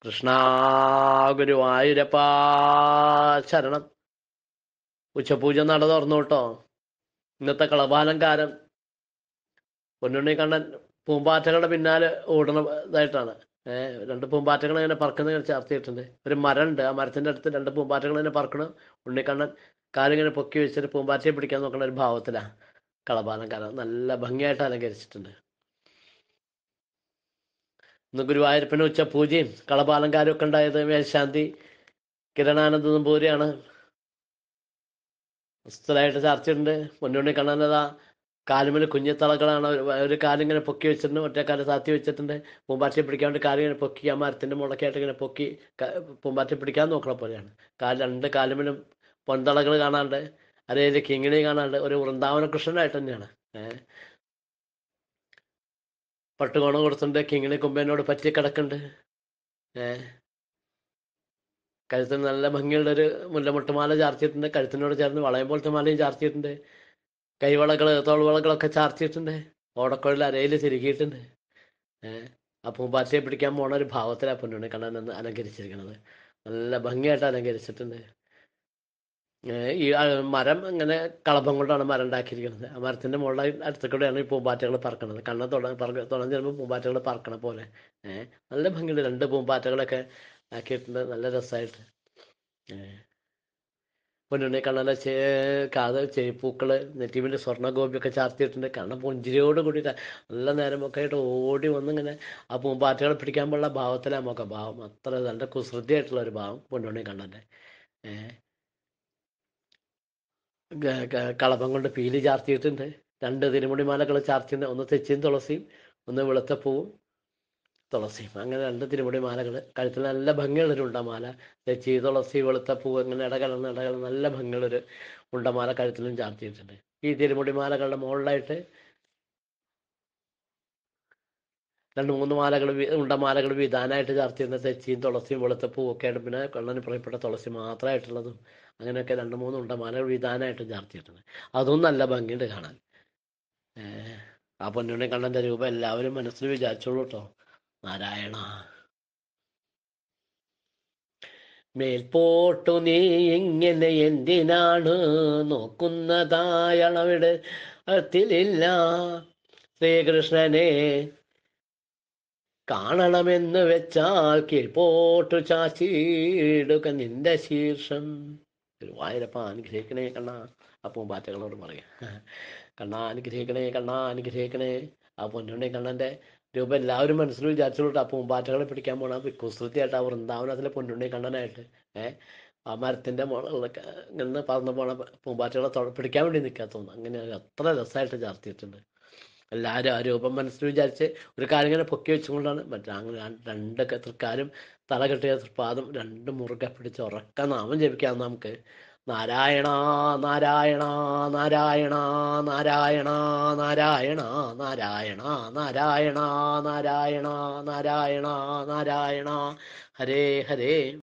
Krishna Guruvayurappa Charanam Uchapuja Nadarnoto Nata Kalabalankaram Pununikan Pumbatakana Binale Odana Daitana and the Pumbatakana and a Parkana and Chapter. Remaranda, Martinat and the Pumbatakana and a Parkana, Unikan, carrying a pocket, Pumbati, Bricanokan Bhavatala, Kalabalankaran, Labangata against it. The Guruvayurappan Puji, Kalabalankaru Kanda, the Shanti, Kiranana Damburiana. Straight Archinde, Mundunikanada, Kalimel Kunyatalagana, regarding a pocket, no Takasati, Chetande, Pumbati Bricano carrying a poki, Martin Monacat and a poki, Pumbati Bricano Croporian, Kalan the Kalimel Pondalagananda, Are the King and Oregon down a Christian. Particular or Sunday King in a company or a particular country. Cousin Lamangil Mulamotamala Jartit and the Cartino Jarno, Valable Tamali Jartit and the Kayvalaka, Tolvalaka Chartit and the Oracola Railis irrigated. A Pumbate became one of the power trap on the Canan and Anagaritan. Labangata Anagaritan. You are Madame and Calabangotan Marandaki, Martin Mola at the Codanipum Battle Park and the Canada Battle Park and Apollo. Lamangil and the Bumbatalaka. I kept the letter side. When you make another chair, Kaza, Chepukla, the TV Sorna go because Chartit and the Kanapon Giro to Gurita, Lanaramocato, Odi, one upon Batel, Precambala, Bautela, Mokaba, Matras and the Kusra Date Loriba, Pondonicana. Calabang the Pili Chartit, under the remote Malacala Chartin on the Chin Tolosim, on the Volatapo. And the Tribute Malaga, Catalan Labangal Rundamala, the cheese of Sival Tapu and Labangal Rundamala Catalan Jartin. He did Malaga more lightly than Mundamalaga Undamalaga with the night Jartin, the cheese of Sival Tapu, Cadabina, Colonel Prepatosima, Triathlon, and I can Undamalaga with the night Jartin. Aduna Labang in the Ghana. Upon Unicanan, the Rubel Lavrim and Srija Churuto. Narayana Melpotu nee ingene endinaanu nokkunnathayi alavide arthililla Sri Krishnane kaananamennu vechal kilpotu chaachiduka ninde sheersham Guruvayurappa anugrahikane kanna appo baathakalodu paraya kanna anugrahikane appo ninne kannante Loudman through the absolute upon battle, pretty camera because the tower and down as a Pundunic and a night. A Martin de Monac and the Palma Pumbatella thought pretty camera in the Caton and a thread of sight to Jartit. A ladder, Oberman through Jarce, regarding a pocket children, but and the Catricarim, Taragate's father, and the Murgapit or Kanam, Jevikanamke. Narayana, Narayana, Narayana, Narayana, Narayana, Narayana, Narayana, Narayana, Narayana, Narayana, Hare Hare.